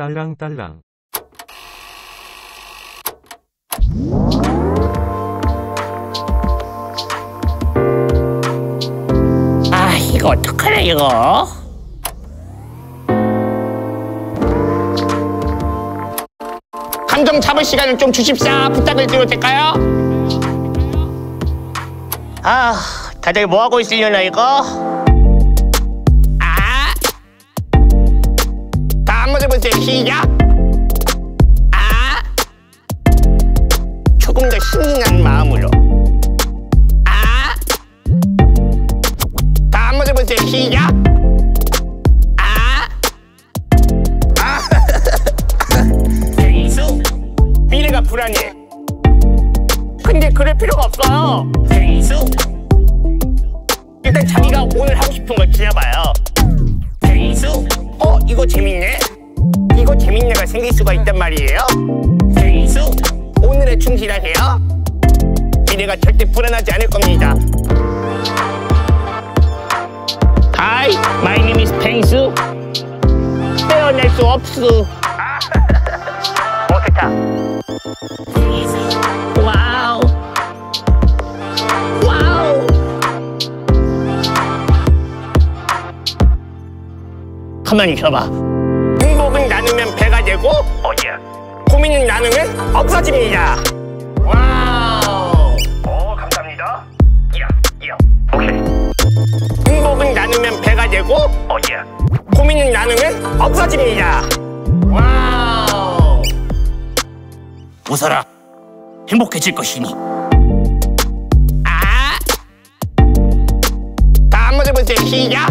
딸랑딸랑. 아, 이거 어떡하냐, 이거? 감정 잡을 시간을 좀 주십사, 부탁을 드려도 될까요? 아, 다들 뭐하고 있으려나, 이거? 시작! 아! 조금 더 신난 마음으로. 아! 다음으로 해보세요. 시작! 아! 아! 재수! 미래가 불안해. 근데 그럴 필요가 없어요. 재수! 일단 자기가 오늘 하고 싶은 걸 지나봐요. 재수! 이거 재밌네? 이거 재밌네가 생길 수가 있단 말이에요. 재수! 오늘에 충실하세요. 미래가 절대 불안하지 않을 겁니다. Hi, my name is 펭수. 떼어낼 수 없수. 어색하. 와우. 와우. 가만히 있어봐. 나누면 배가 되고 고민을 나누면 없어집니다. 와우. 감사합니다. 오케이. 행복은 나누면 배가 되고 고민을 나누면 없어집니다. 와우. 웃어라. 행복해질 것이니. 아. 다음으로 해보세요. 시작.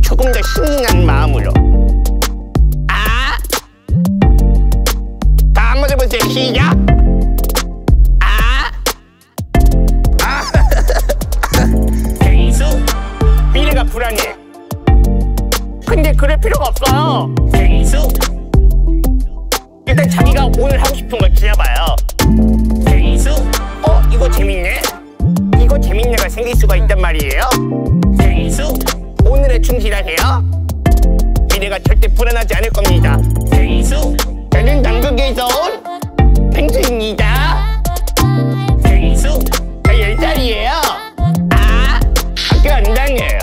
조금 더 신난 마음으로. 아! 다음으로 해보세요. 시작! 아! 아! 재수! 미래가 불안해. 근데 그럴 필요가 없어요. 재수! 일단 자기가 오늘 하고 싶은 걸 지나봐요. 재수! 이거 재밌네? 이거 재밌네가 생길 수가 있단 말이에요. 재수! 오늘에 충실하세요. 미래가 절대 불안하지 않을 겁니다. 재수! 저는 남극에서 온 펭수입니다. 재수! 저 10살이에요. 아! 학교 안 다녀요.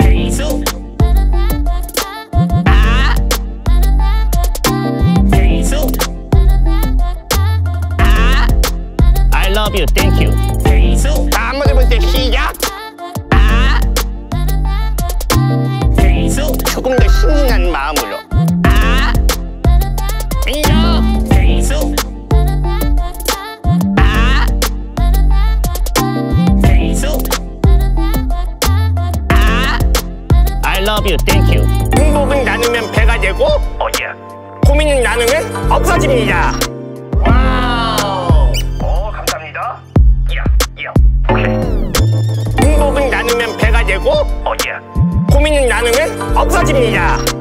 재수! 아! 재수! 아! I love you, thank you. 재수! 다음으로 해보세요. 시작! 조금 더 신난 마음으로. 아! 미녀! 재수! 아! 재수! 아! I love you, thank you. 행복은 나누면 배가 되고 고민은 나누면 없어집니다. 와우. 감사합니다. 오케이. 행복은 나누면 배가 되고 고민은 나누면 없어집니다.